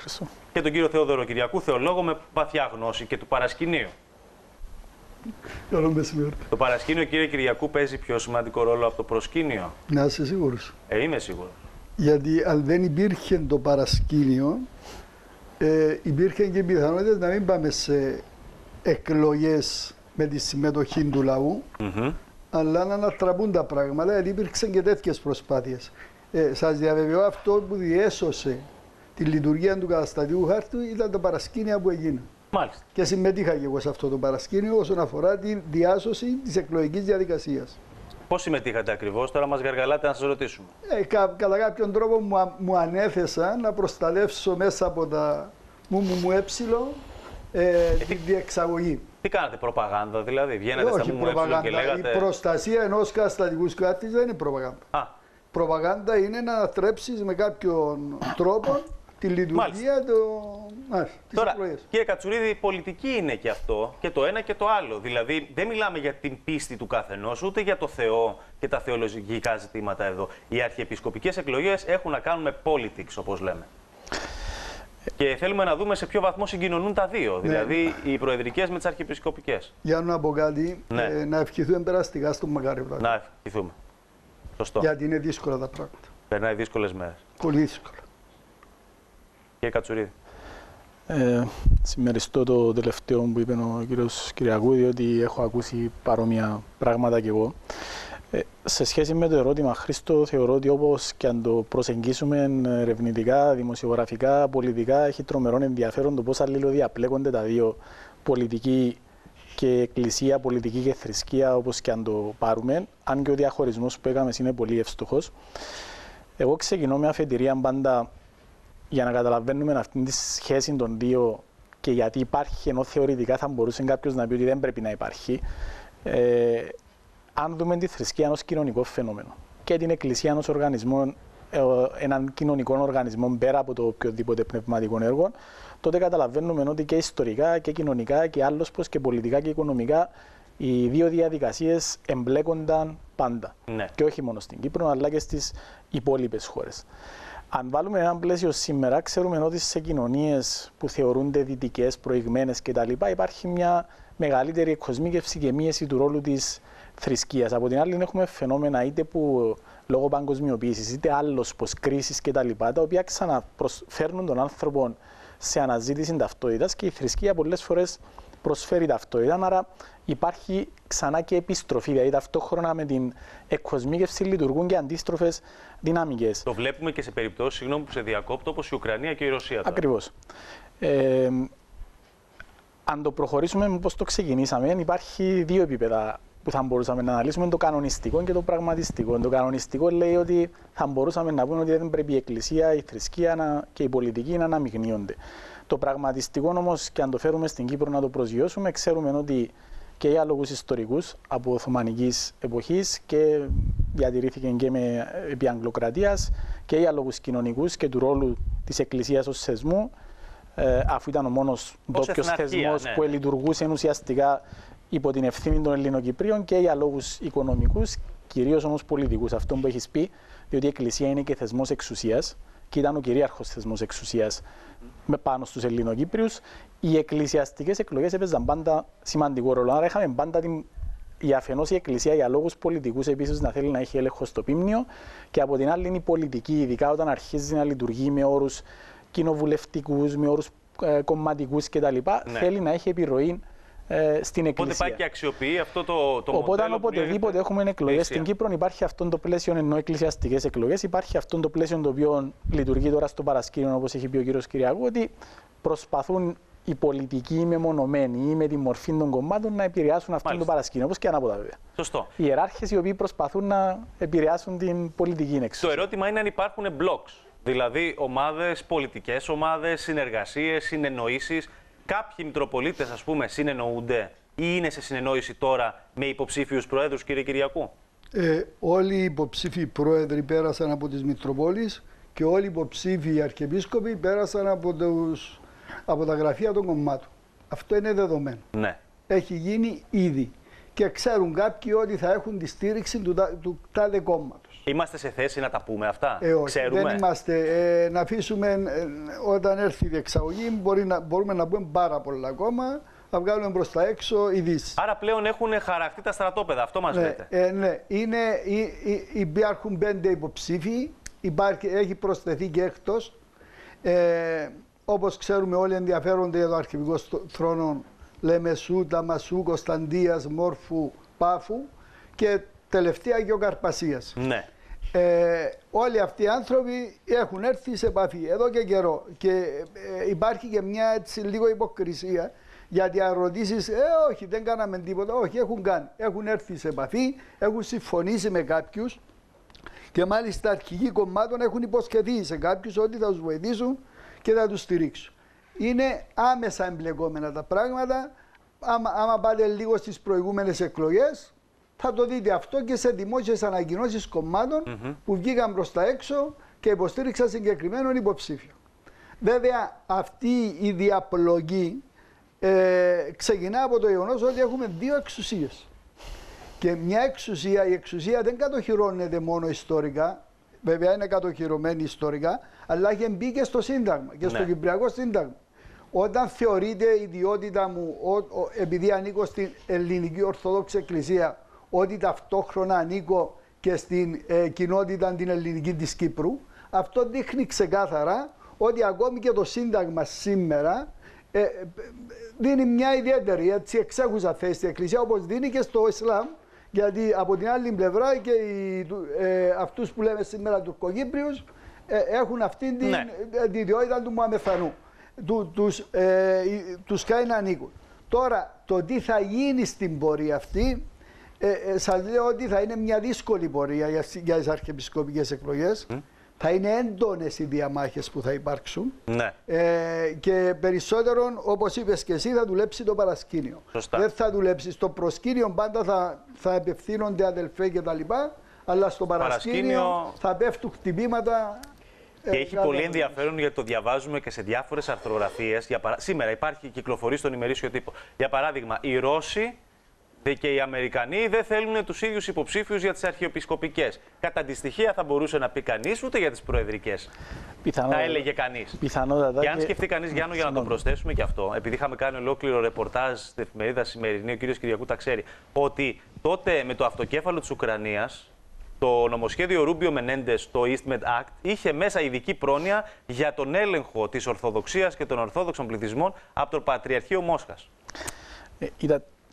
Χριστού. Και τον κύριο Θεοδωροκυριακού, θεολόγο με βαθιά γνώση και του παρασκηνίου. Καλό μεσημέρι. Το παρασκήνιο, κύριε Κυριακού, παίζει πιο σημαντικό ρόλο από το προσκήνιο. Να είσαι σίγουρος. Είμαι σίγουρος. Γιατί αν δεν υπήρχε το παρασκήνιο, υπήρχε και πιθανότητες να μην πάμε σε εκλογές με τη συμμετοχή του λαού, αλλά να ανατραπούν τα πράγματα, γιατί υπήρξαν και τέτοιες προσπάθειες. Σας διαβεβαιώ, αυτό που διέσωσε τη λειτουργία του καταστατικού χάρτη ήταν τα παρασκήνια που έγιναν. Μάλιστα. Και συμμετείχα και εγώ σε αυτό το παρασκήνιο όσον αφορά τη διάσωση της εκλογικής διαδικασίας. Πώς συμμετείχατε ακριβώς, τώρα μας γαργαλάτε να σας ρωτήσουμε. Κατά κάποιον τρόπο μου ανέθεσα να προστατεύσω μέσα από τα τη διεξαγωγή. Τι κάνατε, προπαγάνδα δηλαδή, βγαίνατε στα προπαγάνδα, και λέγατε... Η προστασία ενός καταστατικού χάρτης δεν είναι προπαγάνδα. Προπαγάνδα είναι να ανατρέψεις με κάποιον τρόπο τη λειτουργία της εκλογής. Κύριε Κατσουρίδη, πολιτική είναι και αυτό, και το ένα και το άλλο. Δηλαδή, δεν μιλάμε για την πίστη του καθενός, ούτε για το Θεό και τα θεολογικά ζητήματα εδώ. Οι αρχιεπισκοπικές εκλογές έχουν να κάνουν με politics, όπως λέμε. Και θέλουμε να δούμε σε ποιο βαθμό συγκοινωνούν τα δύο. Ναι. Δηλαδή, οι προεδρικές με τις αρχιεπισκοπικές. Για να πω κάτι, να ευχηθούμε περαστικά στον Μακάριο. Να ευχηθούμε. Σωστό. Γιατί είναι δύσκολα τα πράγματα. Περνάει δύσκολες μέρες. Πολύ δύσκολα. Κύριε Κατσουρίδη. Συμμεριστώ το τελευταίο που είπε ο κύριος Κυριακού, διότι έχω ακούσει παρόμοια πράγματα κι εγώ. Σε σχέση με το ερώτημα, Χρήστο, θεωρώ ότι όπως και αν το προσεγγίσουμε ερευνητικά, δημοσιογραφικά, πολιτικά, έχει τρομερό ενδιαφέρον το πώς αλληλοδιαπλέκονται τα δύο, πολιτική και εκκλησία, πολιτική και θρησκεία, όπως και αν το πάρουμε, αν και ο διαχωρισμός που έκαμε είναι πολύ εύστοχος. Εγώ ξεκινώ με αφετηρία πάντα για να καταλαβαίνουμε αυτή τη σχέση των δύο και γιατί υπάρχει, ενώ θεωρητικά θα μπορούσε κάποιος να πει ότι δεν πρέπει να υπάρχει. Αν δούμε τη θρησκεία ως κοινωνικό φαινόμενο και την εκκλησία ως οργανισμό, έναν κοινωνικό οργανισμό πέρα από το οποιοδήποτε πνευματικό έργο, τότε καταλαβαίνουμε ότι και ιστορικά και κοινωνικά και άλλως πως και πολιτικά και οικονομικά οι δύο διαδικασίες εμπλέκονταν πάντα. Ναι. Και όχι μόνο στην Κύπρο, αλλά και στις υπόλοιπες χώρες. Αν βάλουμε ένα πλαίσιο σήμερα, ξέρουμε ότι σε κοινωνίες που θεωρούνται δυτικές, προηγμένες κτλ. Υπάρχει μια μεγαλύτερη εκκοσμίκευση και μείωση του ρόλου της θρησκείας. Από την άλλη, έχουμε φαινόμενα είτε που λόγω παγκοσμιοποίησης, είτε άλλως πως κρίσεις κτλ. Τα οποία ξαναπροσφέρνουν τον άνθρωπο σε αναζήτηση ταυτότητας και η θρησκεία πολλές φορές προσφέρει ταυτότητα. Άρα υπάρχει ξανά και επιστροφή, δηλαδή ταυτόχρονα με την εκκοσμίκευση λειτουργούν και αντίστροφες δυνάμικες. Το βλέπουμε και σε περιπτώσεις, συγγνώμη που σε διακόπτω, όπως η Ουκρανία και η Ρωσία. Τώρα. Ακριβώς. Αν το προχωρήσουμε όπως το ξεκινήσαμε, υπάρχει δύο επίπεδα που θα μπορούσαμε να αναλύσουμε, το κανονιστικό και το πραγματιστικό. Το κανονιστικό λέει ότι θα μπορούσαμε να πούμε ότι δεν πρέπει η εκκλησία, η θρησκεία και η πολιτική να αναμειγνύονται. Το πραγματιστικό όμως, και αν το φέρουμε στην Κύπρο να το προσγειώσουμε, ξέρουμε ότι και για λόγους ιστορικούς από Οθωμανικής εποχής και διατηρήθηκε και με επί Αγγλοκρατίας και για λόγους κοινωνικούς και του ρόλου της Εκκλησίας ως θεσμού, αφού ήταν ο μόνος ντόπιος θεσμός που λειτουργούσε ουσιαστικά υπό την ευθύνη των Ελληνοκυπρίων και για λόγους οικονομικούς, κυρίως όμως πολιτικούς. Αυτό που έχεις πει, διότι η Εκκλησία είναι και θεσμός εξουσίας και ήταν ο κυρίαρχος θεσμός εξουσίας με πάνω στους Ελληνοκύπριους. Οι εκκλησιαστικές εκλογές έπαιζαν πάντα σημαντικό ρόλο. Άρα είχαμε πάντα την αφενός η Εκκλησία για λόγους πολιτικούς επίσης να θέλει να έχει έλεγχο στο πίμνιο και από την άλλη είναι η πολιτική, ειδικά όταν αρχίζει να λειτουργεί με όρους κοινοβουλευτικούς, με όρους κομματικούς κτλ. Ναι. Θέλει να έχει επιρροή στην Εκκλησία. Οπότε πάει και αξιοποιεί αυτό το μοντέλο. Οπότε, οποτεδήποτε έχουμε εκλογές στην Κύπρο, υπάρχει αυτό το πλαίσιο, ενώ εκκλησιαστικές εκλογές, υπάρχει αυτό το πλαίσιο το οποίο λειτουργεί τώρα στο παρασκήνιο, όπως έχει πει ο κύριος Κυριακού, ότι προσπαθούν οι πολιτικοί μεμονωμένοι ή με τη μορφή των κομμάτων να επηρεάσουν αυτό το παρασκήνιο, όπως και ανάποδα βέβαια. Σωστό. Οι ιεράρχες οι οποίοι προσπαθούν να επηρεάσουν την πολιτική εξουσία. Το ερώτημα είναι αν υπάρχουν μπλοκς, δηλαδή ομάδες, πολιτικές ομάδες, συνεργασίες, συνεννοήσεις. Κάποιοι μητροπολίτες, ας πούμε, συνεννοούνται ή είναι σε συνεννόηση τώρα με υποψήφιους πρόεδρους, κύριε Κυριακού. Όλοι οι υποψήφοι πρόεδροι πέρασαν από τις Μητροπόλεις και όλοι οι υποψήφοι αρχιεπίσκοποι πέρασαν από τα γραφεία των κομμάτων. Αυτό είναι δεδομένο. Ναι. Έχει γίνει ήδη. Και ξέρουν κάποιοι ότι θα έχουν τη στήριξη του τάδε κόμματος. Είμαστε σε θέση να τα πούμε αυτά. Όχι, ξέρουμε. Δεν είμαστε. Να αφήσουμε όταν έρθει η διεξαγωγή, μπορούμε να πούμε πάρα πολλά ακόμα. Θα βγάλουμε προς τα έξω ειδήσεις. Άρα πλέον έχουν χαραχτεί τα στρατόπεδα, αυτό μας λέτε. Ναι, υπάρχουν 5 υποψήφοι, έχει προσθεθεί και έκτος. Όπως ξέρουμε, όλοι ενδιαφέρονται για το αρχηγικό θρόνο Λεμεσού, Ταμασού, Κωνσταντίας, Μόρφου, Πάφου και τελευταία Γεωκαρπασίας. Ναι. Όλοι αυτοί οι άνθρωποι έχουν έρθει σε επαφή εδώ και καιρό. Και υπάρχει και μια έτσι, λίγο υποκρισία. Γιατί αν ρωτήσεις, όχι, δεν κάναμε τίποτα. Όχι, έχουν κάνει. Έχουν έρθει σε επαφή, έχουν συμφωνήσει με κάποιους και μάλιστα αρχηγοί κομμάτων έχουν υποσχεθεί σε κάποιους ότι θα τους βοηθήσουν και θα τους στηρίξουν. Είναι άμεσα εμπλεκόμενα τα πράγματα. Άμα πάτε λίγο στις προηγούμενες εκλογές, θα το δείτε αυτό και σε δημόσιες ανακοινώσεις κομμάτων που βγήκαν προς τα έξω και υποστήριξαν συγκεκριμένον υποψήφιο. Βέβαια, αυτή η διαπλογή ξεκινά από το γεγονός ότι έχουμε δύο εξουσίες. Και μια εξουσία, η εξουσία δεν κατοχυρώνεται μόνο ιστορικά, βέβαια είναι κατοχυρωμένη ιστορικά, αλλά έχει μπει και στο Σύνταγμα και στο Κυπριακό Σύνταγμα. Όταν θεωρείται η ιδιότητα μου, επειδή ανήκω στην Ελληνική Ορθόδοξη Εκκλησία, ότι ταυτόχρονα ανήκω και στην κοινότητα την ελληνική της Κύπρου, αυτό δείχνει ξεκάθαρα ότι ακόμη και το Σύνταγμα σήμερα δίνει μια ιδιαίτερη, έτσι, εξέχουσα θέση στην Εκκλησία, όπως δίνει και στο Ισλάμ, γιατί από την άλλη πλευρά και αυτούς που λέμε σήμερα Τουρκοκύπριους έχουν αυτήν την ιδιότητα του Μωαμεθανού. Τους κάνει να ανήκουν. Τώρα, το τι θα γίνει στην πορεία αυτή, σας λέω ότι θα είναι μια δύσκολη πορεία για τις αρχιεπισκοπικές εκλογές. Θα είναι έντονες οι διαμάχες που θα υπάρξουν. Ναι. Και περισσότερον, όπως είπες και εσύ, θα δουλέψει το παρασκήνιο. Σωστά. Δεν θα δουλέψει. Στο προσκήνιο πάντα θα απευθύνονται αδελφέ και τα λοιπά, αλλά στο παρασκήνιο θα πέφτουν χτυπήματα. Και έχει πολύ ενδιαφέρον, γιατί το διαβάζουμε και σε διάφορες αρθρογραφίες. Σήμερα κυκλοφορεί στον ημερήσιο τύπο. Για παράδειγμα, οι Ρώσοι και οι Αμερικανοί δεν θέλουν τους ίδιους υποψήφιους για τις αρχιεπισκοπικές. Κατά αντιστοιχεία θα μπορούσε να πει κανείς ούτε για τις προεδρικές. Θα έλεγε κανείς. Πιθανότατα. Και αν σκεφτεί κανείς, Γιάννου, για να το προσθέσουμε και αυτό, επειδή είχαμε κάνει ολόκληρο ρεπορτάζ στην εφημερίδα Σιμερινή, ο κ. Κυριακού τα ξέρει, ότι τότε με το αυτοκέφαλο της Ουκρανίας, το νομοσχέδιο Ρούμπιο Μενέντες, το EastMed Act, είχε μέσα ειδική πρόνοια για τον έλεγχο της Ορθοδοξίας και των Ορθόδοξων πληθυσμών από το Πατριαρχείο Μόσχας.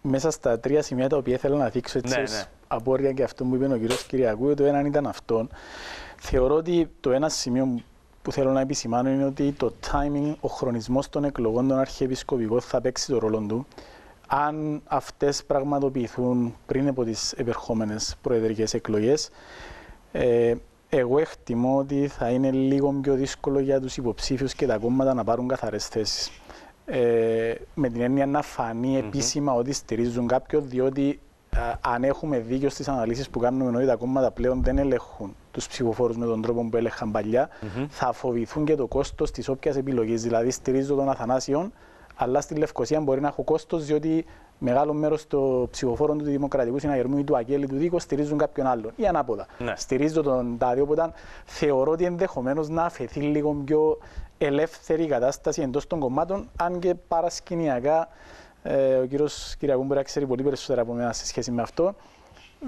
Μέσα στα 3 σημεία τα οποία θέλω να δείξω έτσι απόρρια και αυτό που είπε ο κύριος Κυριακού, το ένα ήταν αυτόν. Θεωρώ ότι το ένα σημείο που θέλω να επισημάνω είναι ότι το timing, ο χρονισμός των εκλογών των αρχιεπισκοπικών θα παίξει το ρόλο του. Αν αυτές πραγματοποιηθούν πριν από τις επερχόμενες προεδρικές εκλογές, εγώ εκτιμώ ότι θα είναι λίγο πιο δύσκολο για τους υποψήφιους και τα κόμματα να πάρουν καθαρές θέσεις. Με την έννοια να φανεί επίσημα ότι στηρίζουν κάποιον, διότι αν έχουμε δίκιο στις αναλύσεις που κάνουμε, ενώ τα κόμματα πλέον δεν ελέγχουν τους ψηφοφόρους με τον τρόπο που έλεγχαν παλιά, θα φοβηθούν και το κόστος της όποιας επιλογής. Δηλαδή, στηρίζω τον Αθανάσιον, αλλά στη Λευκωσία μπορεί να έχω κόστος, διότι μεγάλο μέρος των ψηφοφόρων του Δημοκρατικού Συναγερμού ή του Αγγέλη του Δίκο στηρίζουν κάποιον άλλον. Ή ανάποδα. Ναι. Στηρίζω τον Τάδιο, οπότε θεωρώ ότι ενδεχομένως να αφαιθεί λίγο πιο ελεύθερη κατάσταση εντός των κομμάτων, αν και παρασκηνιακά, ο κύριος Κυριακού μπορεί να ξέρει πολύ περισσότερα από εμένα σε σχέση με αυτό,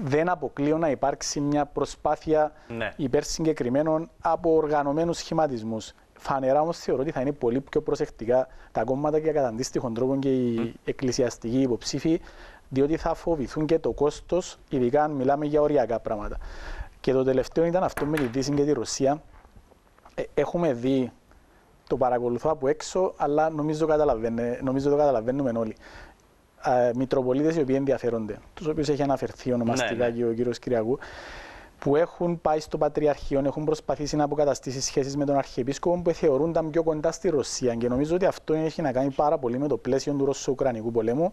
δεν αποκλείω να υπάρξει μια προσπάθεια υπέρ συγκεκριμένων από οργανωμένους σχηματισμούς. Φανερά όμως θεωρώ ότι θα είναι πολύ πιο προσεκτικά τα κόμματα και κατά αντίστοιχον τρόπο και οι εκκλησιαστικοί υποψήφοι, διότι θα φοβηθούν και το κόστος, ειδικά αν μιλάμε για οριακά πράγματα. Και το τελευταίο ήταν αυτό με τη Δύση και τη Ρωσία. Έχουμε δει, το παρακολουθώ από έξω, αλλά νομίζω το καταλαβαίνουμε όλοι. Μητροπολίτες οι οποίοι ενδιαφέρονται, τους οποίους έχει αναφερθεί ονομαστικά και ο κύριος Κυριακού, που έχουν πάει στο Πατριαρχείο, έχουν προσπαθήσει να αποκαταστήσει σχέσεις με τον Αρχιεπίσκοπο που θεωρούνταν πιο κοντά στη Ρωσία. Και νομίζω ότι αυτό έχει να κάνει πάρα πολύ με το πλαίσιο του Ρωσο-Ουκρανικού πολέμου.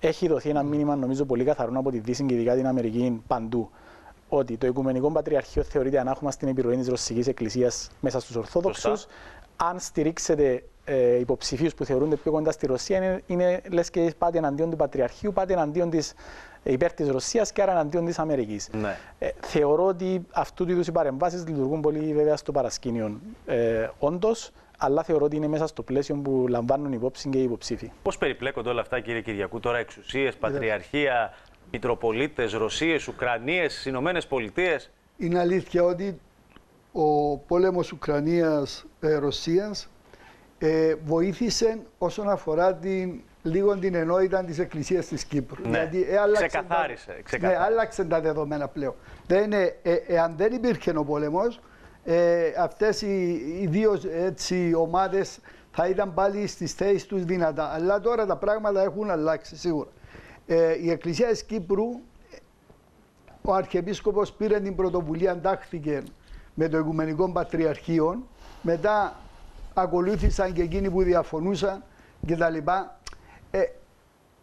Έχει δοθεί ένα μήνυμα, νομίζω, πολύ καθαρό από τη Δύση και ειδικά την Αμερική παντού, ότι το Οικουμενικό Πατριαρχείο θεωρείται ανάχωμα στην επιρροή της Ρωσικής Εκκλησίας μέσα στους Ορθόδοξους. Αν στηρίξετε υποψηφίους που θεωρούνται πιο κοντά στη Ρωσία είναι λες και πάτε εναντίον του Πατριαρχείου, πάτε εναντίον της, υπέρ της Ρωσίας και άρα εναντίον της Αμερικής. Ναι. Θεωρώ ότι αυτού του είδους οι παρεμβάσεις λειτουργούν πολύ βέβαια στο παρασκήνιο όντως, αλλά θεωρώ ότι είναι μέσα στο πλαίσιο που λαμβάνουν υπόψη και οι υποψήφοι. Πώς περιπλέκονται όλα αυτά, κύριε Κυριακού, τώρα εξουσίες, πατριαρχία, μητροπολίτες, Ρωσίες, Ουκρανίες, Ηνωμένες Πολιτείες? Είναι αλήθεια ότι ο πόλεμος Ουκρανίας-Ρωσίας βοήθησε όσον αφορά την ενότητα της Εκκλησίας της Κύπρου. Ναι. Γιατί ξεκαθάρισε. Ναι, άλλαξαν τα δεδομένα πλέον. Αν δεν υπήρχε ο πόλεμος, αυτές οι δύο ομάδες θα ήταν πάλι στις θέσεις τους δυνατά. Αλλά τώρα τα πράγματα έχουν αλλάξει σίγουρα. Η Εκκλησία της Κύπρου, ο Αρχιεπίσκοπος πήρε την πρωτοβουλία, αντάχθηκε με το Οικουμενικό Πατριαρχείο. Μετά ακολούθησαν και εκείνοι που διαφωνούσαν κτλ.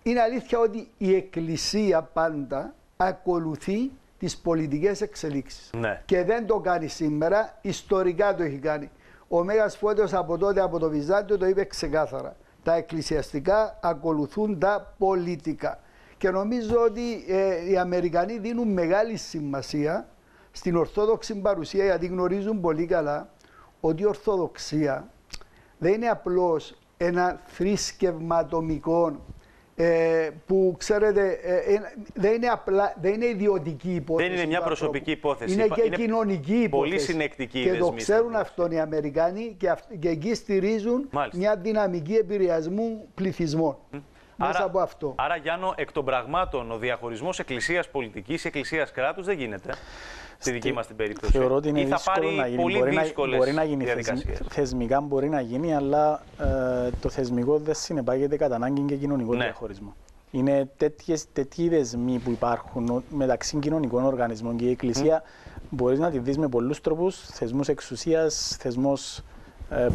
Είναι αλήθεια ότι η Εκκλησία πάντα ακολουθεί τις πολιτικές εξελίξεις. Ναι. Και δεν το κάνει σήμερα, ιστορικά το έχει κάνει. Ο Μέγας Φώτιος από τότε, από το Βυζάντιο, το είπε ξεκάθαρα. Τα εκκλησιαστικά ακολουθούν τα πολιτικά. Και νομίζω ότι οι Αμερικανοί δίνουν μεγάλη σημασία στην Ορθόδοξη παρουσία, γιατί γνωρίζουν πολύ καλά ότι η Ορθόδοξία δεν είναι απλώς ένα θρήσκευμα ατομικό που ξέρετε δεν είναι ιδιωτική υπόθεση. Δεν είναι μια προσωπική υπόθεση. Είναι και κοινωνική υπόθεση. Πολύ συνεκτική. Και το ξέρουν αυτόν οι Αμερικανοί και εκεί στηρίζουν μια δυναμική επηρεασμού πληθυσμών. Άρα, από αυτό. Άρα, Γιάννο, εκ των πραγμάτων, ο διαχωρισμός εκκλησίας-πολιτικής, εκκλησίας-κράτους δεν γίνεται. Στη δική μας την περίπτωση. Θεωρώ ότι είναι δύσκολο να γίνει. Μπορεί να γίνει θεσμικά, μπορεί να γίνει, αλλά το θεσμικό δεν συνεπάγεται κατά ανάγκη και κοινωνικό διαχωρισμό. Είναι τέτοιοι δεσμοί που υπάρχουν μεταξύ κοινωνικών οργανισμών και η Εκκλησία μπορεί να τη δει με πολλούς τρόπους, θεσμούς εξουσίας, θεσμός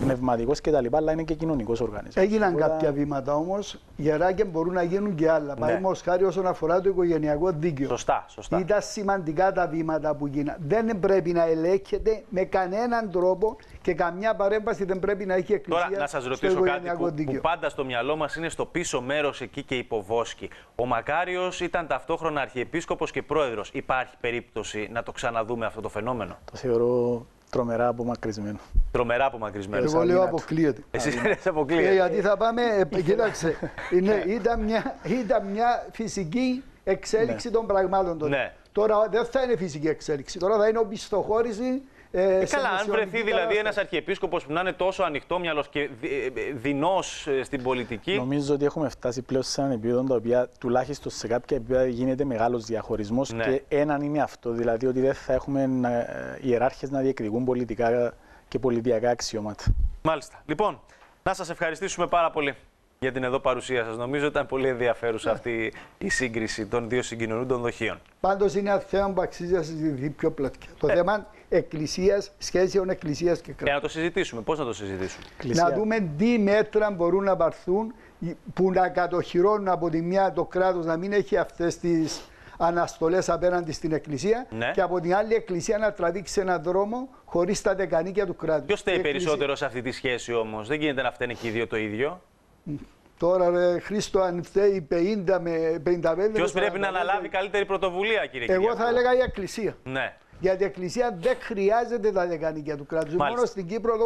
πνευματικός κτλ. Αλλά είναι και κοινωνικός οργανισμός. Έγιναν κάποια βήματα όμως, γερά και μπορούν να γίνουν και άλλα. Παραδείγματος χάρη όσον αφορά το οικογενειακό δίκαιο. Σωστά. Ήταν σημαντικά τα βήματα που γίναν. Δεν πρέπει να ελέγχεται με κανέναν τρόπο και καμιά παρέμβαση δεν πρέπει να έχει εκκλησία. Τώρα, να σας ρωτήσω κάτι που πάντα στο μυαλό μας είναι στο πίσω μέρος εκεί και υποβόσκει. Ο Μακάριος ήταν ταυτόχρονα αρχιεπίσκοπος και πρόεδρος. Υπάρχει περίπτωση να το ξαναδούμε αυτό το φαινόμενο? Το θεωρώ τρομερά απομακρυσμένο. Τρομερά απομακρυσμένο. Εγώ λέω αποκλείεται. Εσείς αποκλείεται. Γιατί θα πάμε, κοίταξε, ήταν μια φυσική εξέλιξη των πραγμάτων τότε. Ναι. Τώρα δεν θα είναι φυσική εξέλιξη, τώρα θα είναι οπισθοχώρηση. Καλά, αν βρεθεί δηλαδή ένας αρχιεπίσκοπος που να είναι τόσο ανοιχτόμυαλος και δεινός στην πολιτική. Νομίζω ότι έχουμε φτάσει πλέον σε έναν επίπεδο τα οποία τουλάχιστον σε κάποια επίπεδα γίνεται μεγάλος διαχωρισμός. Ναι. Και έναν είναι αυτό, δηλαδή ότι δεν θα έχουμε ιεράρχες να διεκδικούν πολιτικά και πολιτιακά αξιώματα. Μάλιστα. Λοιπόν, να σας ευχαριστήσουμε πάρα πολύ για την εδώ παρουσία σας. Νομίζω ήταν πολύ ενδιαφέρουσα αυτή η σύγκριση των δύο συγκοινωνούντων δοχείων. Πάντως είναι ένα θέμα που αξίζει να συζητηθεί πιο πλατιά. Το θέμα εκκλησίας, σχέσεων εκκλησίας και κράτους. Να το συζητήσουμε. Πώς να το συζητήσουμε? Να δούμε τι μέτρα μπορούν να πάρθουν που να κατοχυρώνουν από τη μια το κράτος να μην έχει αυτές τις αναστολές απέναντι στην Εκκλησία, ναι, και από την άλλη η Εκκλησία να τραβήξει έναν δρόμο χωρίς τα δεκανίκια του κράτους. Ποιος θέλει περισσότερο σε αυτή τη σχέση όμως? Δεν γίνεται να φταίνε και οι δύο το ίδιο. Τώρα, ρε Χρήστο, αν φταίει 50 με 55... Ποιος πρέπει να αναλάβει καλύτερη πρωτοβουλία, κύριε Κυριακό? Εγώ θα έλεγα η Εκκλησία. Ναι. Γιατί η Εκκλησία δεν χρειάζεται τα δεκανίκια του κράτους. Μόνο στην Κύπρο